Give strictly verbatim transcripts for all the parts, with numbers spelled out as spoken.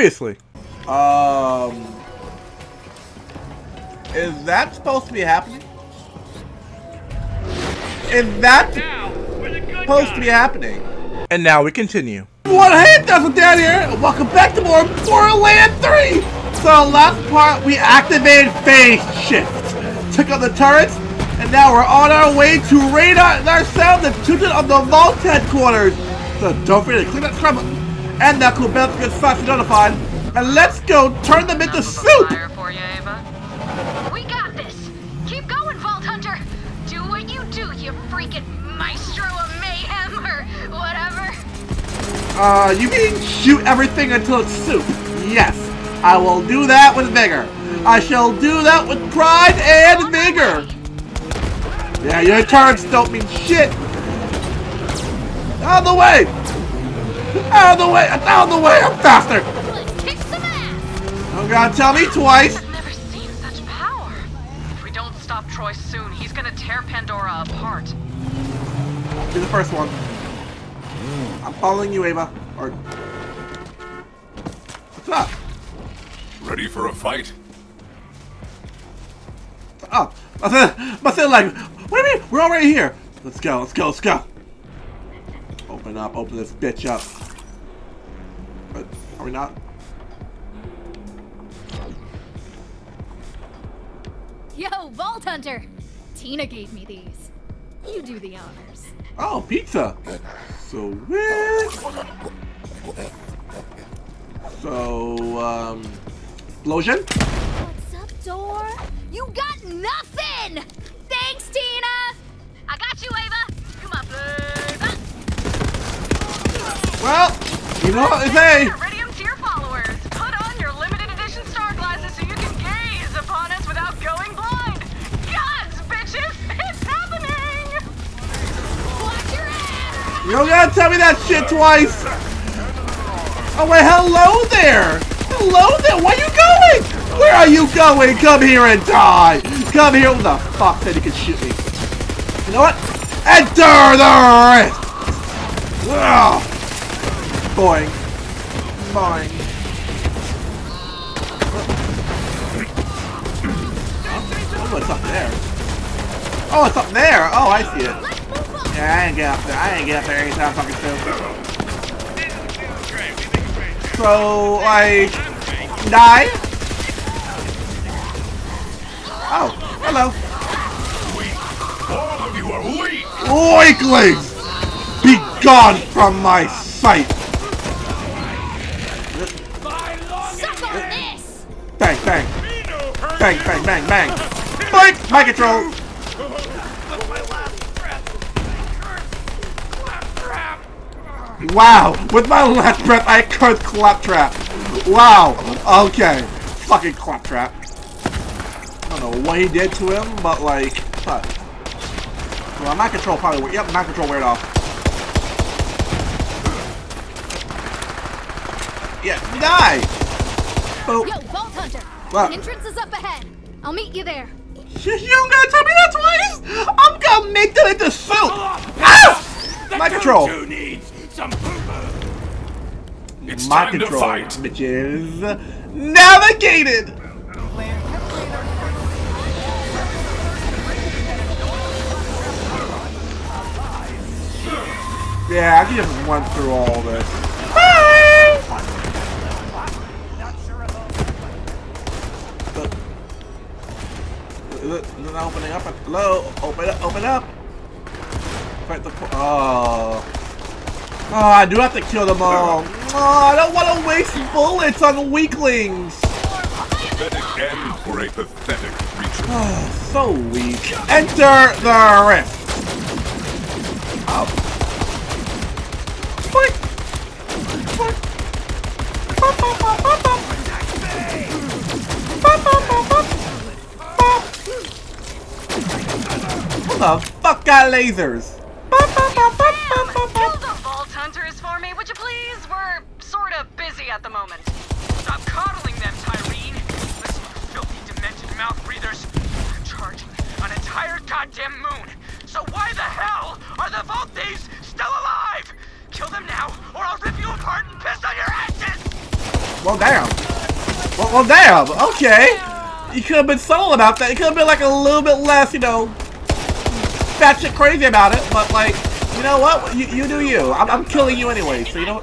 Seriously. Um, is that supposed to be happening? Is that supposed to be happening? And now we continue. What hey, that's what down here, and welcome back to more Borderlands three! So last part, we activated phase shift, took out the turrets, and now we're on our way to raid ourselves the children of the vault headquarters. So don't forget to click that subscribe button and that cool bell to get fast notified. And let's go turn them into soup! For you, Ava. We got this! Keep going, Vault Hunter! Do what you do, you freaking maestro of mayhem or whatever! Uh, you mean shoot everything until it's soup? Yes, I will do that with vigor. I shall do that with pride and vigor! Yeah, your turns don't mean shit! Out of the way! Out of the way! Out of the way! I'm faster! Oh god, tell me twice! I've never seen such power. If we don't stop Troy soon, he's gonna tear Pandora apart. Do the first one. I'm following you, Ava. Or... What's up? Ready for a fight? Oh, must have like, what do you mean? We're already here. Let's go, let's go, let's go. Open up, open this bitch up. But are we not? Yo, Vault Hunter! Tina gave me these. You do the honors. Oh, pizza! So weird! So, um... explosion? What's up, Dor? You got nothing! Thanks, Tina! I got you, Ava! Come on, please! Well, you know what they say! Iridium tier followers! Put on your limited edition star glasses so you can gaze upon us without going blind! You don't gotta tell me that shit twice! Oh wait, hello there! Hello there! Where are you going? Where are you going? Come here and die! Come here! What the fuck said he could shoot me? You know what? Enter the rest! Ugh. Boing. Boing. Oh, it's up there. Oh, it's up there! Oh, I see it. Yeah, I ain't get up there. I ain't get up there anytime fucking soon. So, like, die? Oh, hello. All of you are weak. Weaklings! Be gone from my sight! Bang, bang. Bang, bang, bang, bang. Boink! My control! Wow, with my last breath I cursed Claptrap. Wow, okay. Fucking Claptrap. I don't know what he did to him, but like, fuck. Well, my control probably, yep, my control weared off. Yeah, die! Boop. Yo, Vault Hunter, what? The entrance is up ahead. I'll meet you there. You don't gotta tell me that twice! I'm gonna make that into soup! Ah! My control! It's my time control, to fight. Bitches. Navigated! Yeah, I can just run through all this. Hi! Is it, is it not opening up? Hello? Open up, open up! Fight the... Oh... Oh, I do have to kill them all. Oh, I don't want to waste bullets on weaklings. Pathetic end for a pathetic creature. Oh, so weak. Enter the rift. Oh. Boink. Boink. Bop, bop, bop, bop, bop. Bop, bop, bop, bop. Who the fuck got lasers? Bop, bop, bop, bop, bop, bop, bop. Hunters for me, would you please? We're sort of busy at the moment. Stop coddling them, Tyreen. Listen, filthy, demented mouth breathers. They're charging an entire goddamn moon. So why the hell are the Vault Thieves still alive? Kill them now, or I'll rip you apart and piss on your asses! Well, damn. Well, well damn. Okay. You could have been subtle about that. It could have been like a little bit less, you know, batshit crazy about it. But like, you know what? You, you do you. I'm, I'm killing you anyway, so you don't.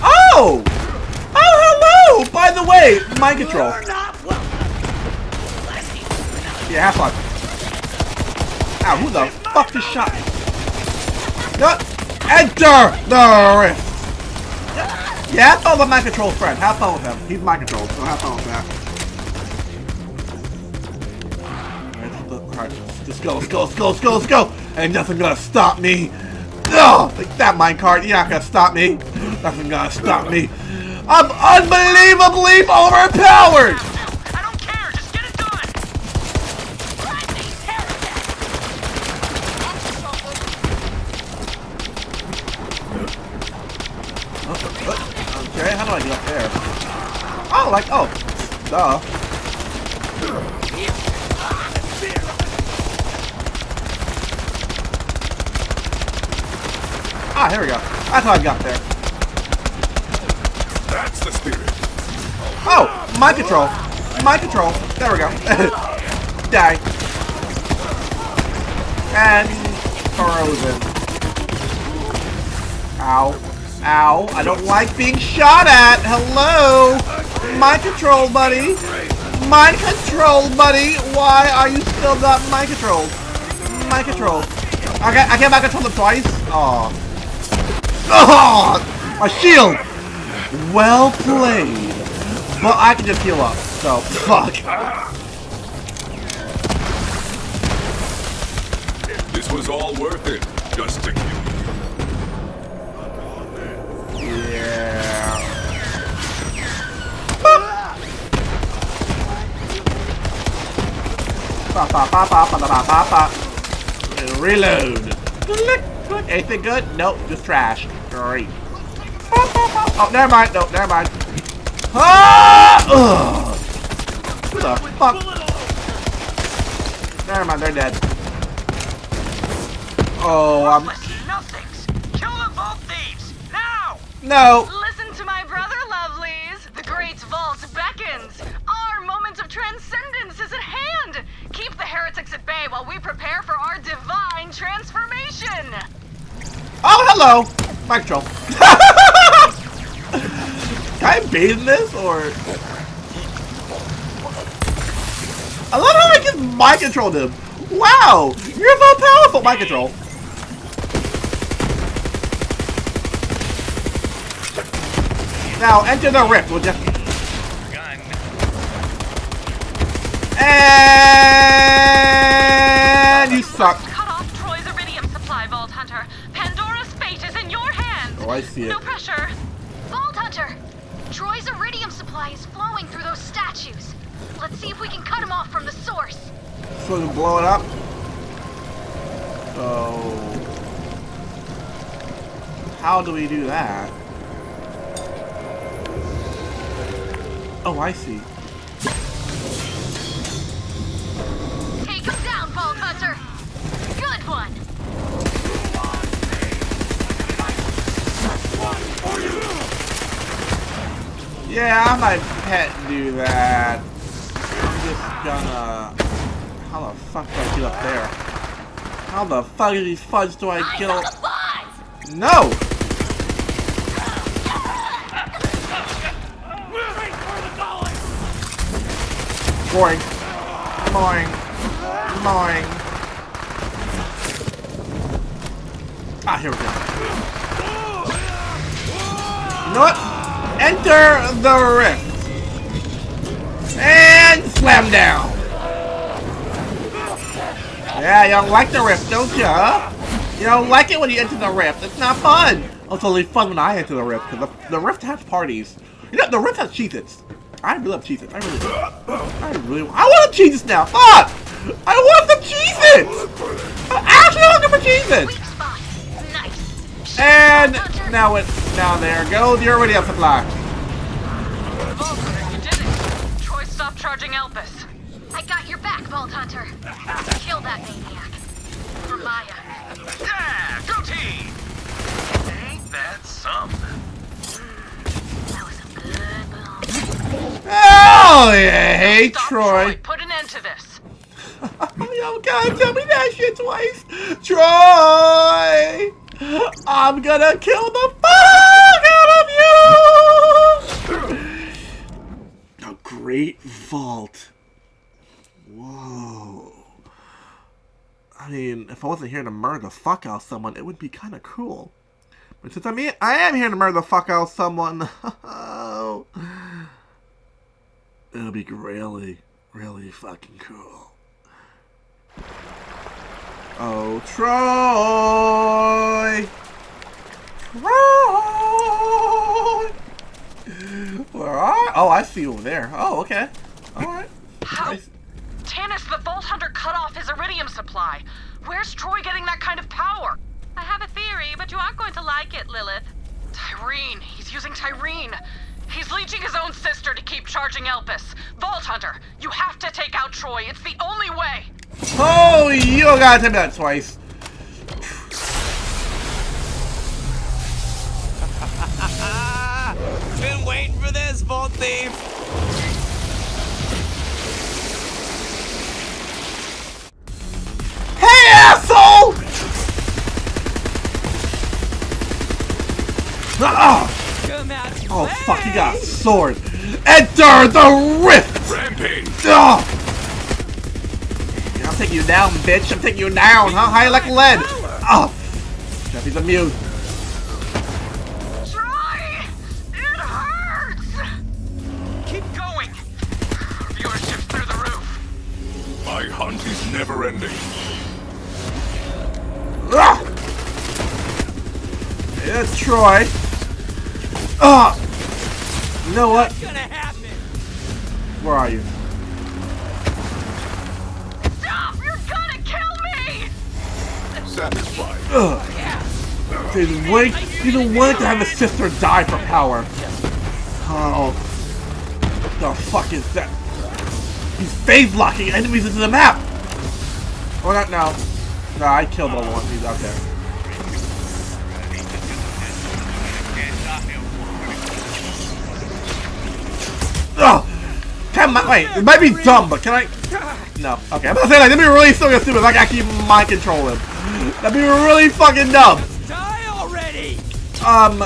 Oh! Oh, hello! By the way, mind control. Yeah, have fun. Ow, who the fuck just shot me? What? Enter the rift! Yeah, that's all the mind control friend. Have fun with him. He's mind controlled, so have fun with that. Alright, look, alright. Just go, let's go, let's go, let's go, let's go! Ain't nothing gonna stop me! Ugh! Like that minecart, you're not gonna stop me! Nothing gonna stop me! I'm unbelievably overpowered! I don't care, just get it done! Okay, how do I get up there? Oh, like, oh, duh. Ah, here we go. That's how I got there. That's the spirit. Oh, mind control. Mind control. There we go. Die. And frozen. Ow. Ow, I don't like being shot at! Hello! Mind control, buddy! Mind control, buddy! Why are you still not mind controlled? Mind control. Okay, I came back and told them twice. Aw. Oh, my shield! Well played. But I can just heal up, so fuck. This was all worth it, just to kill. Reload. Click, click. Anything good? Nope, just trash. Great. Oh, never mind. Nope, never mind. Ah! Ugh. Who the fuck? Never mind, they're dead. Oh, I'm. Kill them both thieves now. No. Listen to my brother, lovelies. The great vault beckons. Our moment of transcendence is at hand. Keep the heretics at bay while we prepare for our divine transformation! Oh, hello! Mind control. Can I bathe this, or...? I love how I can mind control him. Wow! You're so powerful! Mind control. Now, enter the rift. We'll just... And you suck. Cut off Troy's Iridium supply, Vault Hunter. Pandora's fate is in your hands. Oh, I see it. No pressure. Vault Hunter, Troy's Iridium supply is flowing through those statues. Let's see if we can cut him off from the source. So we can blow it up. So how do we do that? Oh, I see. Yeah, I might pet do that. I'm just gonna... How the fuck do I get up there? How the fuck are these fudge do I get up... No! Boring. Boring. Boring. Ah, here we go. You know what? Enter the rift. And slam down. Yeah, you don't like the rift, don't ya? You don't like it when you enter the rift. It's not fun. Oh, it's only fun when I enter the rift, because the, the rift has parties. You know, the rift has Cheez-Its. I really love Cheez-Its. I really do. I really I want Cheez-Its now. Fuck! I want the Cheez-Its! I'm actually looking for Cheez-Its! And now it's... Now there goes your radio supply. Vault, you did it. Troy, stop charging Elvis. I got your back, Vault Hunter. Kill that maniac. For Maya. Yeah, go team. Ain't that something? That was a good Oh yeah, hey Troy. Troy. Put an end to this. Yo, God, tell me that shit twice, Troy. I'm gonna kill the fuck out of you. A great vault. Whoa. I mean, if I wasn't here to murder the fuck out of someone, it would be kind of cool. But since I mean, I am here to murder the fuck out of someone. It'll be really, really fucking cool. Oh, Troy! Troy! Where are? Oh, I see you over there. Oh, okay. All right. How? Nice. Tannis, the Vault Hunter cut off his Iridium supply. Where's Troy getting that kind of power? I have a theory, but you aren't going to like it, Lilith. Tyreen. He's using Tyreen. He's leeching his own sister to keep charging Elpis. Vault Hunter, you have to take out Troy. It's the only way. Oh, you gotta tell me that twice. Been waiting for this, Vault Thief. Hey, asshole! Ah! Oh fuck, he got a sword. Enter the rift! Rampage! Ah. I'm taking you down, bitch. I'm taking you down, huh? High like lead. Oh. Jeffy's immune. Try! It hurts! Keep going. Viewership's through the roof. My hunt is never ending. Ah. It's Troy. Ah! You know what? What's gonna happen? Where are you? Stop! You're gonna kill me! Satisfied. Ugh. Yeah. Dude, wait, you don't want to have a sister die for power. Oh. What the fuck is that? He's phase locking enemies into the map! Oh, not now. Nah, no, I killed all the ones he's out there. Oh, can my, wait, it might be dumb, but can I? No, okay. I'm not saying like, that'd be really so stupid if I can keep mind control him. That'd be really fucking dumb. Die already. Um,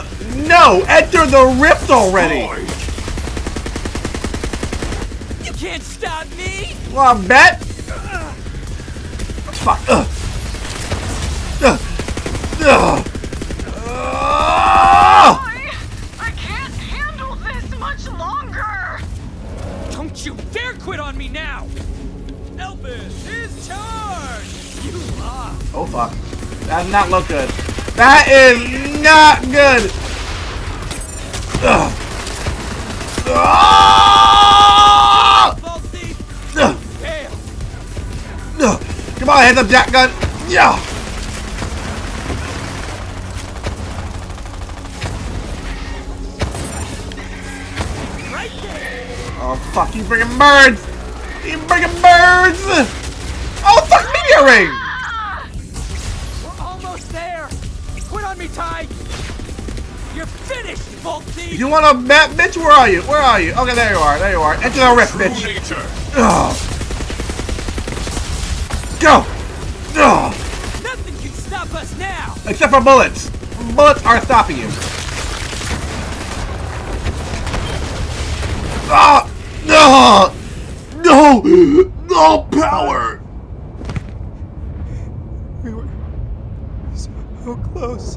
no, enter the rift already. You can't stop me. Well, I bet. Fuck. Ugh. Ugh. Ugh. Ugh. You dare quit on me now! Elpis is charged! You lost! Oh fuck. That does not look good. That is not good! Ugh. Ugh. Ugh. Come on, hit the jack gun! Yeah! Oh fuck, he's bringing birds! He's bringing birds! Oh fuck, meteor ring! We're almost there! Quit on me, Ty! You're finished, Vault Thief! You want a map, bitch? Where are you? Where are you? Okay, there you are, there you are. Enter the rift, bitch! Ugh. Go! Ugh. Nothing can stop us now! Except for bullets! Bullets are stopping you. Ah! No! No! No power! We were so close.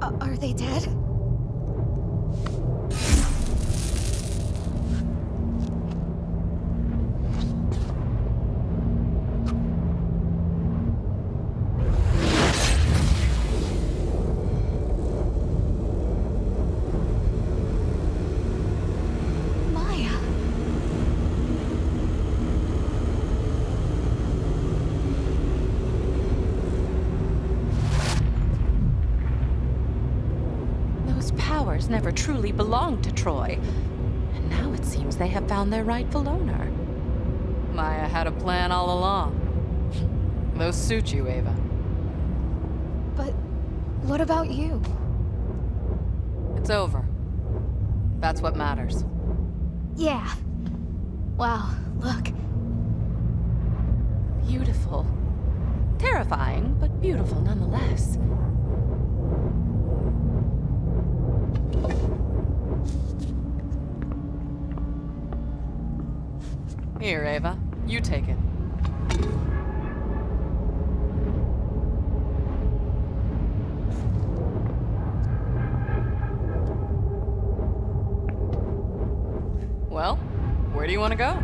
Uh, are they dead? Never truly belonged to Troy, and now it seems seems they have found their rightful owner. Maya had a plan all along. Those suit you, Ava. But what about you? It's over. That's what matters. Yeah. Wow, look. Beautiful. Terrifying, but beautiful nonetheless. Here, Ava. You take it. Well, where do you want to go?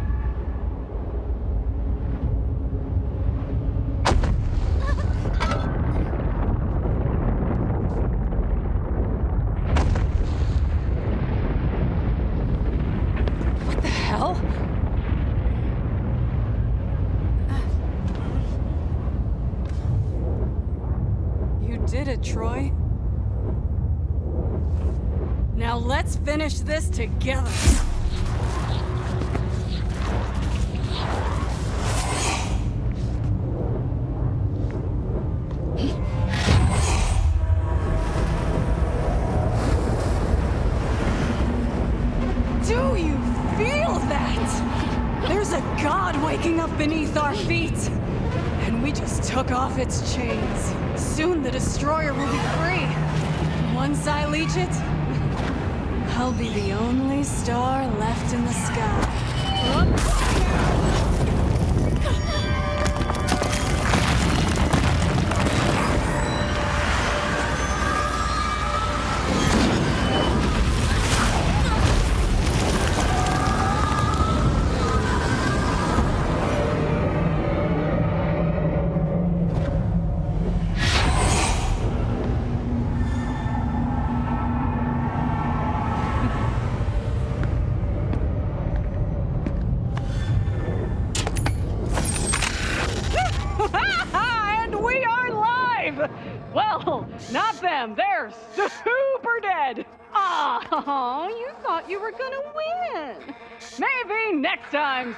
Troy. Now let's finish this together. Do you feel that? There's a god waking up beneath our feet. And we just took off its chains. Soon the Destroyer will be free. Once I leech it, I'll be the only star left in the sky. Oops.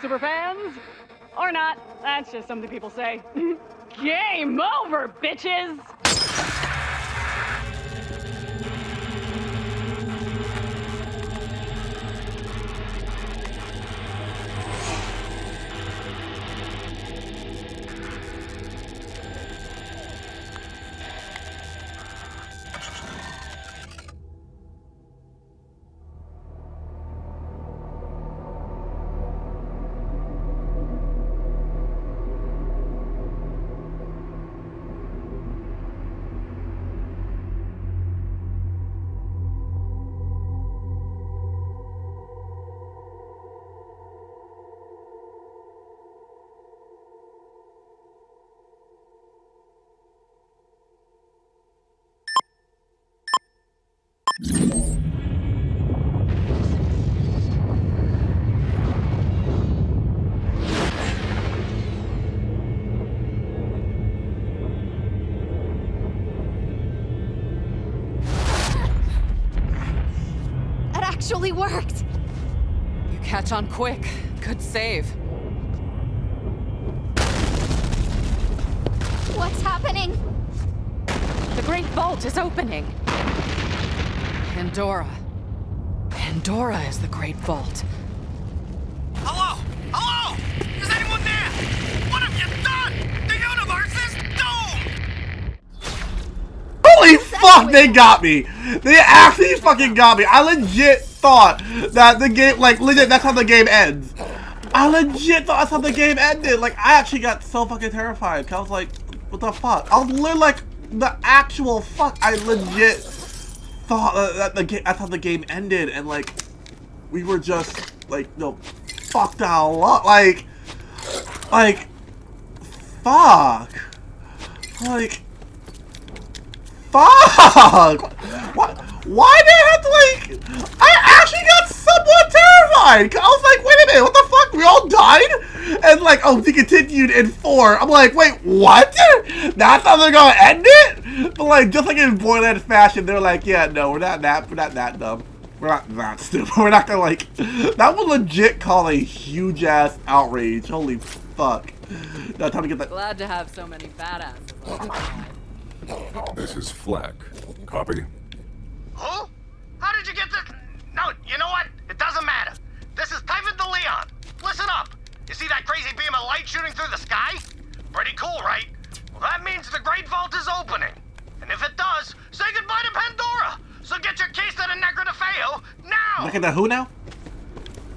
Superfans, or not. That's just something people say. Game over, bitches! Actually worked. You catch on quick. Good save. What's happening? The Great Vault is opening. Pandora. Pandora is the Great Vault. Hello! Hello! Is anyone there? What have you done? The universe is doomed! Holy fuck, they got me! They actually fucking got me. I legit thought that the game, like, legit, that's how the game ends. I legit thought that's how the game ended. Like, I actually got so fucking terrified, because I was like, what the fuck? I was literally like, the actual fuck. I legit thought that the game, that's how the game ended, and, like, we were just, like, you know, fucked out a lot. Like, like, fuck. Like, fuck. What? Why did I have to, like... I actually got somewhat terrified! I was like, wait a minute, what the fuck? We all died? And like, oh, they continued in four. I'm like, wait, what? That's how they're gonna end it? But like, just like in Borderlands fashion, they're like, yeah, no, we're not that, we're not that dumb. We're not that stupid. We're not gonna like. That will legit call a huge ass outrage. Holy fuck! Now time to get that. Glad to have so many badasses. This is Flack. Copy. Who? How did you get this? No, you know what? It doesn't matter. This is Typhon de Leon. Listen up. You see that crazy beam of light shooting through the sky? Pretty cool, right? Well, that means the Great Vault is opening. And if it does, say goodbye to Pandora. So get your keys to the Nekrotafeyo now! Look at the who now?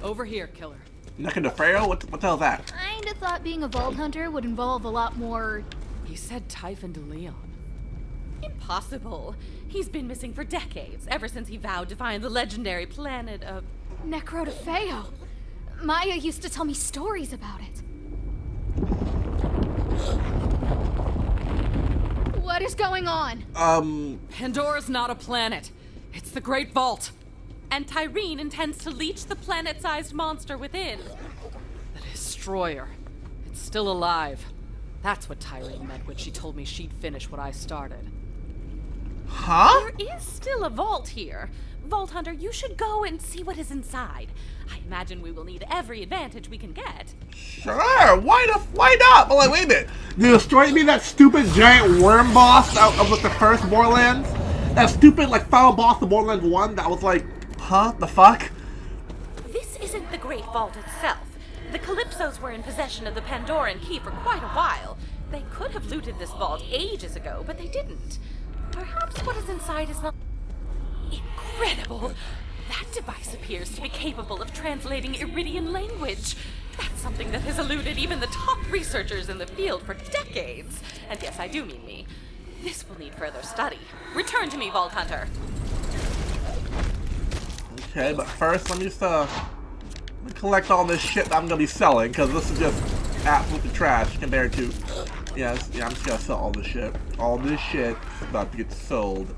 Over here, killer. Nekrotafeyo? What, what the hell is that? I kinda thought being a vault hunter would involve a lot more... You said Typhon de Leon. Impossible. He's been missing for decades, ever since he vowed to find the legendary planet of... Nekrotafeyo. Maya used to tell me stories about it. What is going on? Um... Pandora's not a planet. It's the Great Vault. And Tyreen intends to leech the planet-sized monster within. The Destroyer. It's still alive. That's what Tyreen meant when she told me she'd finish what I started. Huh? There is still a vault here. Vault Hunter, you should go and see what is inside. I imagine we will need every advantage we can get. Sure, why the why not? But like, wait a minute. The Destroyer be that stupid giant worm boss out of like, the first Borderlands? That stupid like final boss of Borderlands one that was like, huh, the fuck? This isn't the Great Vault itself. The Calypsos were in possession of the Pandoran Key for quite a while. They could have looted this vault ages ago, but they didn't. Perhaps what is inside is not... Incredible! That device appears to be capable of translating Iridian language. That's something that has eluded even the top researchers in the field for decades. And yes, I do mean me. This will need further study. Return to me, Vault Hunter. Okay, but first let me just uh, collect all this shit that I'm gonna be selling, because this is just absolute trash compared to... Yes, yeah, I'm just gonna sell all this shit. All this shit's about to get sold.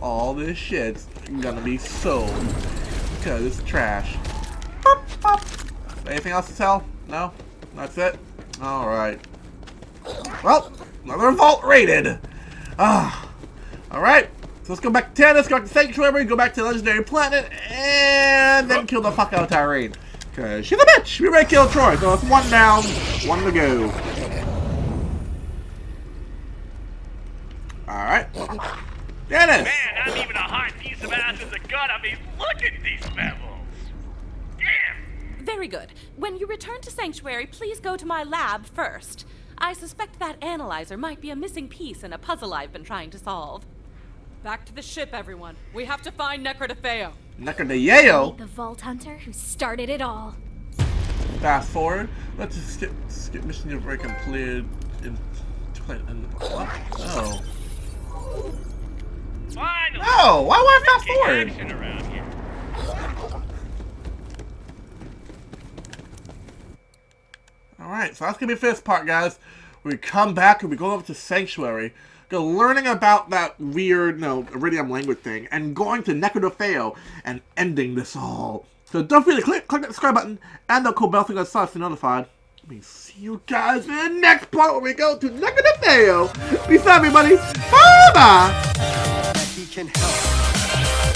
All this shit's gonna be sold. Cause it's trash. Bop, bop. Anything else to sell? No? That's it? Alright. Well, another vault raided! Ah. Alright. So let's go back to Tannis, go back to Sanctuary, go back to Legendary Planet, and then kill the fuck out of Tyreen. Cause she's a bitch! We ready to kill Troy. So it's one down, one to go. Alright. Tannis! Man, not even a hard piece of ass is a gun. I mean, look at these pebbles. Damn! Very good. When you return to Sanctuary, please go to my lab first. I suspect that analyzer might be a missing piece in a puzzle I've been trying to solve. Back to the ship, everyone. We have to find Nekrotafeyo. Nekrotafeyo? The Vault Hunter who started it all. Fast forward. Let's just skip, skip mission to break and clear. And, and, oh. Finally. No! Why would I fast forward? Here. All right, so that's gonna be the first part, guys. We come back and we go over to Sanctuary, go learning about that weird, no, Iridium language thing, and going to Nekrotafeyo and ending this all. So don't forget to click, click that subscribe button and the cool bell thing that's to be notified. We see you guys in the next part where we go to Nekrotafeyo. Peace out, everybody. Bye bye. He can help.